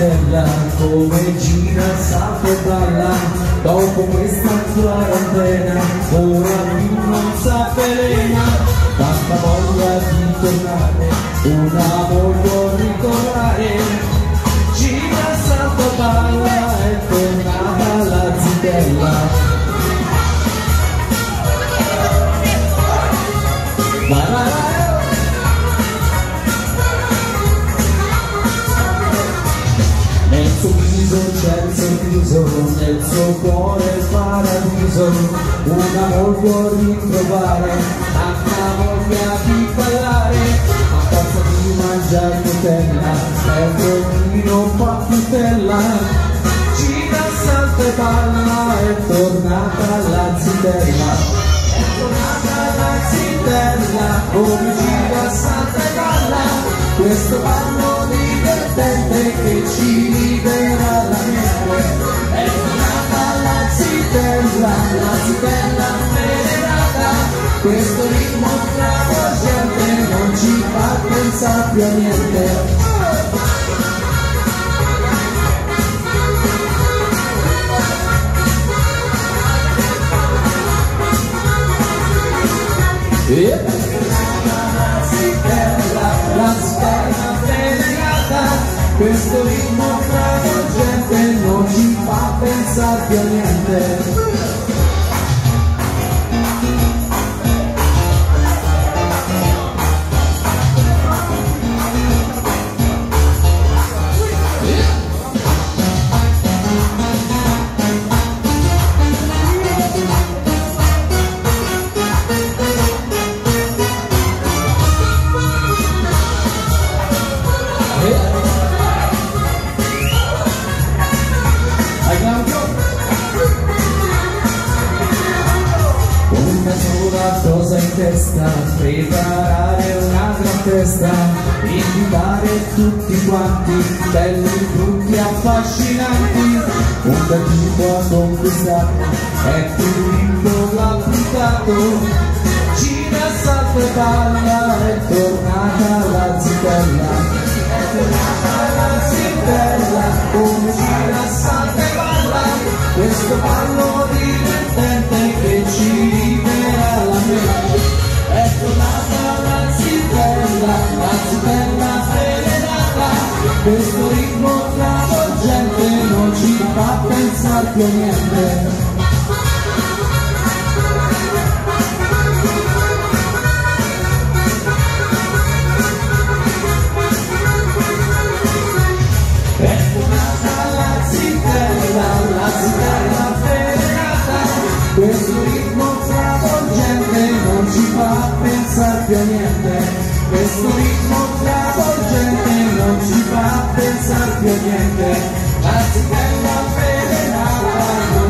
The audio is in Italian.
zitella, come gira salto e balla, dopo questa quarantena, ora più non s'avvelena, tanta voglia di tornare, un amore voglio ricordare, gira salto e balla, è tornata la zitella. Nel suo viso c'è il sorriso, nel suo cuore il paradiso, una voglia ritrovare, tanta voglia di ballare, a forza di mangiare Nutella, nel brodino fa tutela, gira, salta e balla, è tornata la zitella, è tornata la zitella, come gira, salta e balla, questo ballo divertente che ci libera la mente, è tornata la zitella avvelenata, questo ritmo travolgente non ci fa pensare più a niente. Questo ritmo travolgente non ci fa pensare più a niente. Una sola cosa in testa, preparare una gran festa, invitare tutti quanti, belli, brutti, affascinanti, un bel tipo a conquistare, è più lindo l'applicato, gira, salta e balla, è tornata la zitella, è tornata la zitella, come gira, salta e balla, questo ballo divertente che ci libera la mente, è tornata la zitella avvelenata, questo ritmo travolgente non ci fa pensare più a niente.